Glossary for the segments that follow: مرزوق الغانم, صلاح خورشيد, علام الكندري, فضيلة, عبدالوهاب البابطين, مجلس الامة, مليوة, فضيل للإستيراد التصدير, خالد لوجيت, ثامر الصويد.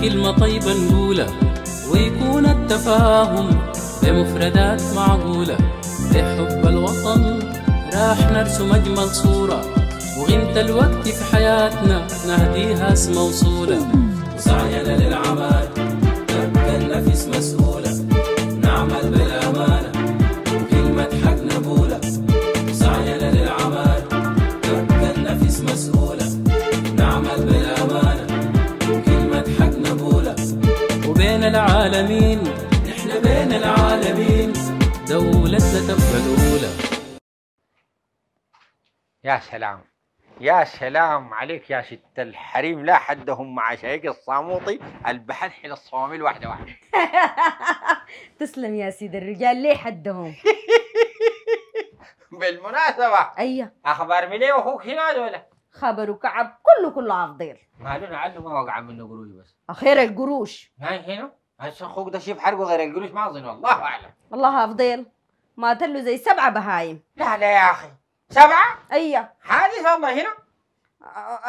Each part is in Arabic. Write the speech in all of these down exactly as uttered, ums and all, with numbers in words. كلمة طيبة نقولها ويكون التفاهم بمفردات معقولة. لحب الوطن راح نرسم أجمل صورة، وغيمة الوقت في حياتنا نهديها اسم وصولة. وسعينا للعمل نتكلف مسؤولة، نعمل بالأمانة وكلمة حق نقولة. وسعينا للعمل نتكلف مسؤولة، نعمل بالأمانة وكلمة حق نقولة. وبين العالمين نحن بين العالمين، دولتنا تبقى الأولى. يا سلام يا سلام عليك يا شت الحريم، لا حدهم مع شيق الصاموطي البحلحل الصواميل واحده واحده. تسلم يا سيدي الرجال، ليه حدهم؟ بالمناسبه ايوه، اخبار مليوة اخوك هنا ولا؟ خبره كعب كله كله عفضيل، مالونا عنه ما وقع منه قروش، بس اخيرا القروش هاي هنا. هسه اخوك ده شيف حرقه غير القروش ما اظن، والله اعلم. والله عفضيل مات له زي سبعه بهايم. لا لا يا اخي، سبعة؟ أيه حادث والله هنا؟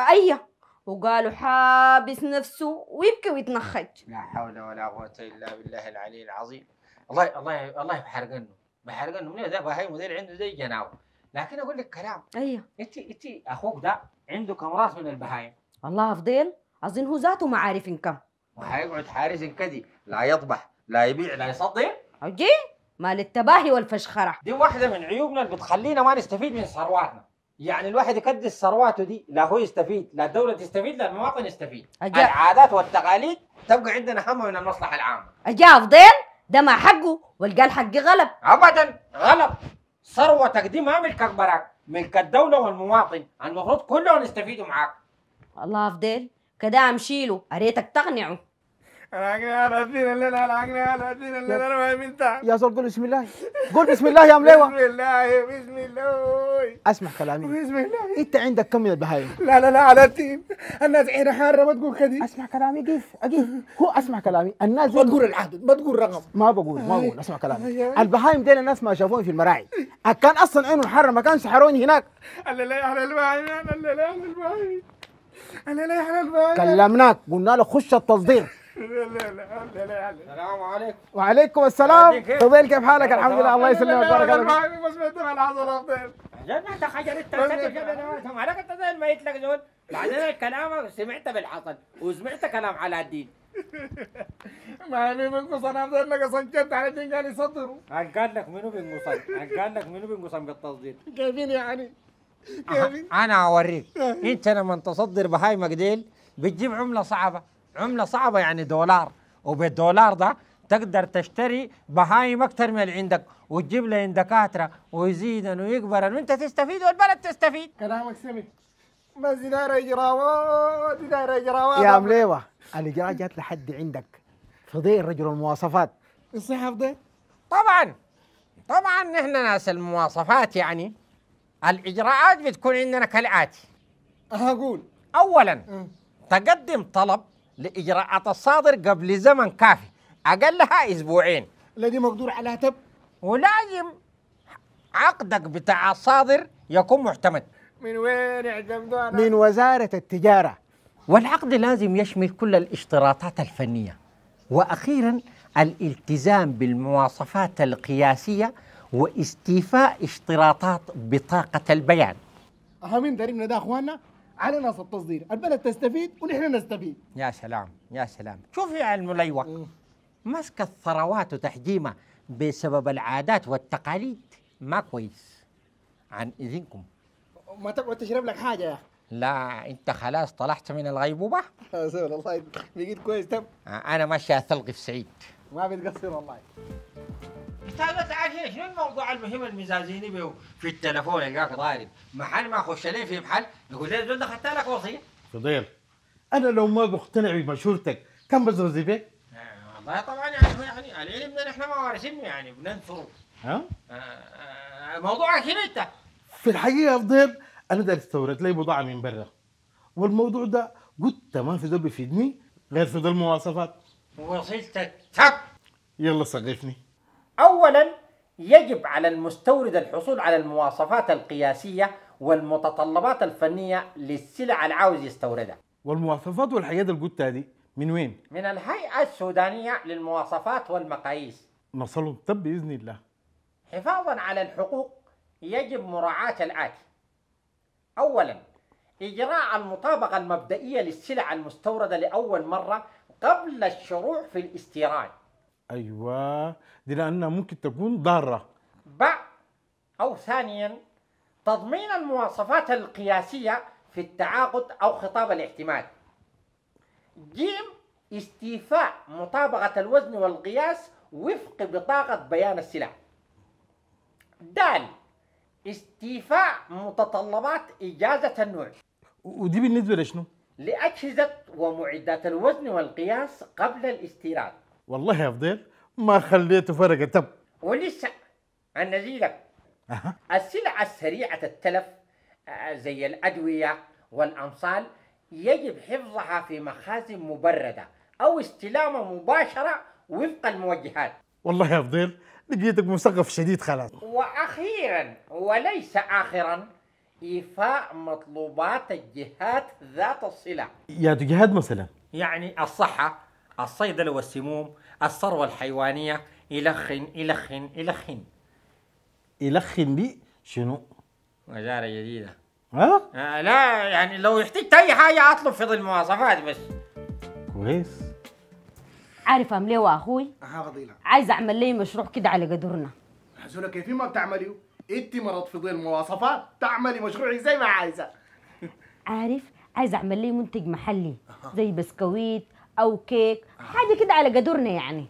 أيه، وقالوا حابس نفسه ويبكي ويتنخج. لا حول ولا قوة إلا بالله العلي العظيم. الله الله الله بحرقنه بحرقنه من ده بهاي مدير عنده زي جناوة. لكن أقول لك كلام. أيه أنت أنت أخوك ده عنده كم راس من البهايم؟ والله فضيل أظن هو ذاته ما عارف إن كم. وحيقعد حارس كذي، لا يطبح لا يبيع لا يصدر؟ أجي؟ مال التباهي والفشخره دي واحده من عيوبنا اللي بتخلينا ما نستفيد من ثرواتنا. يعني الواحد يكدس ثرواته دي، لا هو يستفيد لا الدوله تستفيد لا المواطن يستفيد. أجاب. العادات والتقاليد تبقى عندنا هم من المصلحه العامه. اجا فضيل ده ما حقه، والقال حقي غلب. ابدا غلب، ثروتك دي ما ملكك براك، ملك الدوله والمواطن، المفروض كلهم يستفيدوا معاك. الله فضيل كده امشيله، اريتك تقنعه. العجنة على الدين الليلة، العجنة على الدين الليلة، أنا ما من تحت. يا زول قول بسم الله، قول بسم الله يا مليوة. بسم الله بسم الله. اسمع كلامي. بسم الله. أنت عندك كم من البهايم؟ لا لا لا على الدين، الناس حين حارة ما تقول كذي. اسمع كلامي قيف أقيف، هو اسمع كلامي، الناس ما تقول العدد، ما تقول رقم. ما بقول ما بقول، اسمع كلامي. البهايم ديل الناس ما شافوني في المراعي، كان أصلا عينه الحارة ما كان سحروني هناك. لا لا يا أهل البهايم، لا لا يا أهل البهايم. لا لا يا أهل البهايم. كلمناك، قلنا له خش التصدير. لا لا لا. السلام عليكم. وعليكم السلام. فضيل كيف حالك؟ الحمد لله الله يسلمك ويبارك لك. ما سمعت من الحضور فضيل. جنة حجر التكتك مالك انت زي الميت لك زول، بعدين الكلام سمعت بالحصل وسمعت كلام على الدين. ما مين بينقصنا فضيل نقصن جد على الدين قال يصدروا. قال لك منو بينقصن؟ قال لك منو بينقصن بالتصدير؟ كيفين يعني؟ كيفين؟ انا اوريك، انت لما تصدر بهايمك ديل بتجيب عمله صعبه. عملة صعبة يعني دولار، وبالدولار ده تقدر تشتري بهايم أكثر من اللي عندك وتجيب لهم دكاترة ويزيدن ويكبرن وأنت تستفيد والبلد تستفيد. كلامك سمي، بس دايرة إجراءات دايرة إجراءات. يا مليوة الإجراءات جات لحد عندك فضيل رجل المواصفات. الصحة فضيل؟ طبعا طبعا نحن ناس المواصفات، يعني الإجراءات بتكون عندنا كالآتي. أقول أولا م. تقدم طلب لإجراءات الصادر قبل زمن كافي أقلها أسبوعين، الذي مقدور على تب، ولازم عقدك بتاع الصادر يكون معتمد. من وين اعتمدونا؟ من وزارة التجارة. والعقد لازم يشمل كل الاشتراطات الفنية. وأخيرا الالتزام بالمواصفات القياسية واستيفاء اشتراطات بطاقة البيان. أهمين دريمنا ده أخواننا على ناس التصدير، البلد تستفيد ونحن نستفيد. يا سلام يا سلام، شوف يا المليوة مسك الثروات وتحجيمها بسبب العادات والتقاليد ما كويس. عن إذنكم ما تقعد تشرب لك حاجة يا أخي. لا أنت خلاص طلعت من الغيبوبة. سبحان الله بقيت كويس تم. أنا ماشي أثلقي في سعيد. ما بتقصر والله. استاذ تعال، شنو الموضوع المهم المزازيني به في التليفون يلقاك ضارب محل ما اخش ليه في محل يقول لي زول دخلت لك وصيه؟ فضيل انا لو ما بقتنع بمشورتك كان بزرزي بك؟ والله طبعا يعني يعني العلم ده نحن ما وارثينه يعني بننثره. ها؟ موضوعك هنا انت؟ في الحقيقه فضيل انا ده استورد لي بضاعه من برا، والموضوع ده قلت ما في زول بيفيدني غير في ذي المواصفات. وصلتك تك. يلا صقفني. أولاً يجب على المستورد الحصول على المواصفات القياسية والمتطلبات الفنية للسلع العاوز يستوردها. والمواصفات والحاجات اللي قلتها دي من وين؟ من الهيئة السودانية للمواصفات والمقاييس. نصل الطب بإذن الله. حفاظا على الحقوق يجب مراعاة الآتي: أولا، إجراء المطابقة المبدئية للسلع المستوردة لأول مرة قبل الشروع في الاستيراد. أيوة، دي لأنها ممكن تكون ضارة. ب أو ثانيا، تضمين المواصفات القياسية في التعاقد أو خطاب الاعتماد. ج، استيفاء مطابقة الوزن والقياس وفق بطاقة بيان السلع. د، استيفاء متطلبات إجازة النوع. ودي بالنسبة لشنو؟ لأجهزة ومعدات الوزن والقياس قبل الاستيراد. والله يا فضيل ما خليته فرقة. طب ولسه أنا زيلك. أه. السلع السريعة التلف زي الأدوية والأمصال يجب حفظها في مخازن مبردة أو استلامة مباشرة وفق الموجهات. والله يا فضيل لقيتك مثقف شديد. خلاص. وأخيرا وليس آخرا، إيفاء مطلوبات الجهات ذات الصلة. يا جهات مثلا؟ يعني الصحة، الصيدلة والسموم، الثروة الحيوانية. يلخن يلخن يلخن يلخن بي شنو؟ وزارة جديدة. ها؟ أه؟ لا يعني لو احتجت أي حاجة أطلب في المواصفات بس. كويس. عارفة مليوة أخوي؟ أها فضيلة. عايز أعمل لي مشروع كده على قدرنا. حسولة كيف ما بتعمليه؟ أنت مرض فضيل المواصفات، تعملي مشروعي زي ما عايزة. عارف؟ عايز أعمل لي منتج محلي زي بسكويت أو كيك، حاجة كده على قدرنا يعني.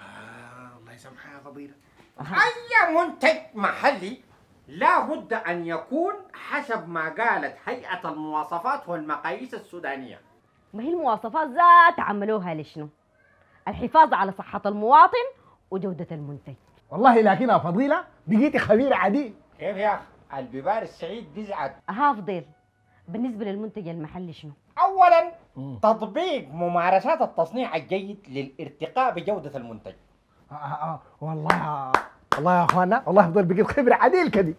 آه الله يسامحها يا فضيلة. أي منتج محلي لا بد أن يكون حسب ما قالت هيئة المواصفات والمقاييس السودانية. ما هي المواصفات ذات عملوها لشنو؟ الحفاظ على صحة المواطن وجودة المنتج. والله لكنها فضيلة بقيتي خبير عديد. كيف يا أخي؟ الببار السعيد بيزعد. أها فضيل، بالنسبة للمنتج المحلي شنو؟ أولاً مم. تطبيق ممارسات التصنيع الجيد للارتقاء بجودة المنتج. آه آه والله والله يا أخوانا، والله فضيل بقيت خبر عديل كدي.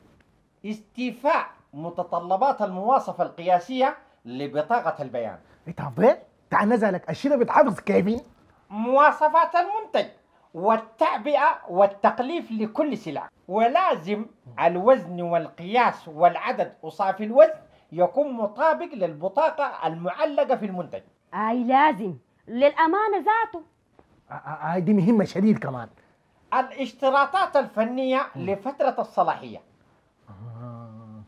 استيفاء متطلبات المواصفة القياسية لبطاقة البيان. أنت فضيل تعال نزلك الشيء بتحافظ كيفين؟ مواصفات المنتج والتعبئة والتقليف لكل سلعة، ولازم الوزن والقياس والعدد وصافي الوزن يكون مطابق للبطاقة المعلقة في المنتج. أي لازم للأمانة ذاته. آه آه دي مهمة شديد كمان. الاشتراطات الفنية لفترة الصلاحية. آه.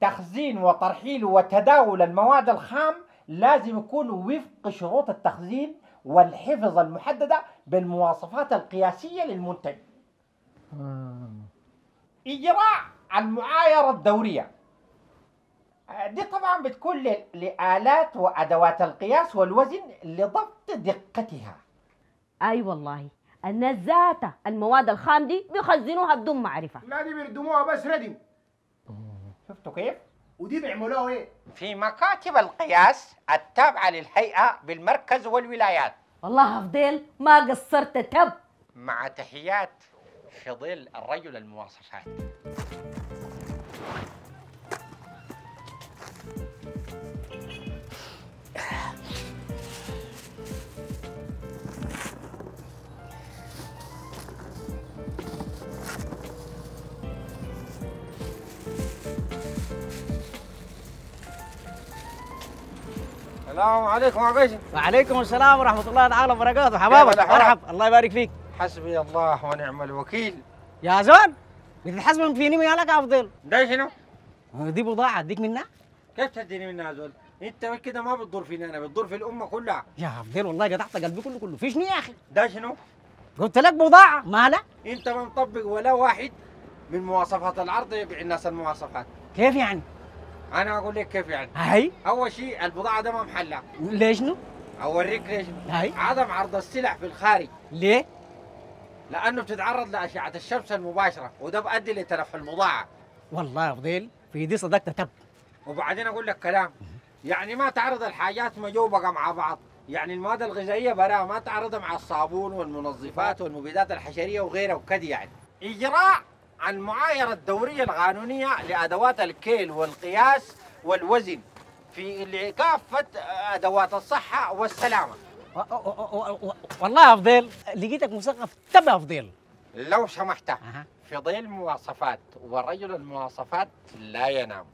تخزين وترحيل وتداول المواد الخام لازم يكون وفق شروط التخزين والحفظ المحددة بالمواصفات القياسية للمنتج. آه. إجراء المعايرة الدورية، دي طبعا بتكون لآلات وأدوات القياس والوزن لضبط دقتها. أي والله الناس ذاتها المواد الخام دي بيخزنوها بدون معرفة. لا دي بيردموها بس ردم. شفتوا كيف؟ ودي بيعملوها ايه؟ في مكاتب القياس التابعة للهيئة بالمركز والولايات. والله فضيل ما قصرت. تب مع تحيات فضيل الرجل المواصفات. السلام عليكم يا قيسم. وعليكم السلام ورحمة الله تعالى وبركاته. حبابك مرحب. الله يبارك فيك. حسبي الله ونعم الوكيل. يا زول بتتحسب فيني يا لك يا فضيل. ده شنو؟ دي بضاعة اديك منها؟ كيف تديني منها يا زول؟ انت كده ما بتضر فيني انا، بتضر في الأمة كلها. يا فضيل والله قطعت قلبي كله كله. في شنو يا أخي؟ ده شنو؟ قلت لك بضاعة. مالها؟ انت ما مطبق ولا واحد من مواصفات العرض يبيع الناس المواصفات. كيف يعني؟ أنا أقول لك كيف يعني. هاي أول شيء البضاعة ده ما محلها. ليش نو؟ أوريك ليش نو. هاي عدم عرض السلع في الخارج. ليه؟ لأنه بتتعرض لأشعة الشمس المباشرة وده بأدي لتلف البضاعة. والله يا فضيل في دي صدقت. تب وبعدين أقول لك كلام يعني ما تعرض الحاجات مجوبقة مع بعض، يعني المواد الغذائية براها ما تعرضها مع الصابون والمنظفات والمبيدات الحشرية وغيرها وكدي يعني. إجراء المعايرة الدورية القانونية لأدوات الكيل والقياس والوزن في كافة أدوات الصحة والسلامة. والله يا فضيل لقيتك مثقف تبع فضيل. لو سمحت. أه. فضيل مواصفات ورجل المواصفات لا ينام.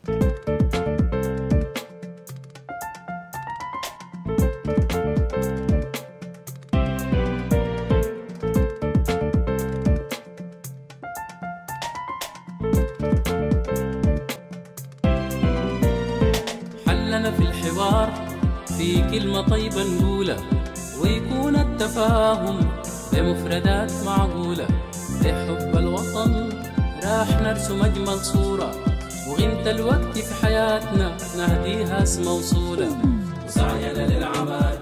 حلنا في الحوار في كلمة طيبة نقولها ويكون التفاهم بمفردات معقولة. لحب الوطن راح نرسم أجمل صورة وغيمة الوقت في حياتنا نهديها اسم موصولة. وسعينا للعمل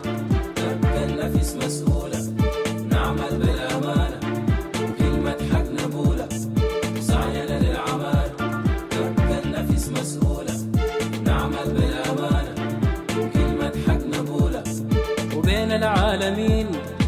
نتكلف مسؤولة نعمل بالأمانة وكلمة حق نقولة. وسعينا للعمل نتكلف مسؤولة نعمل بالأمانة وكلمة حق نقولة. وبين العالمين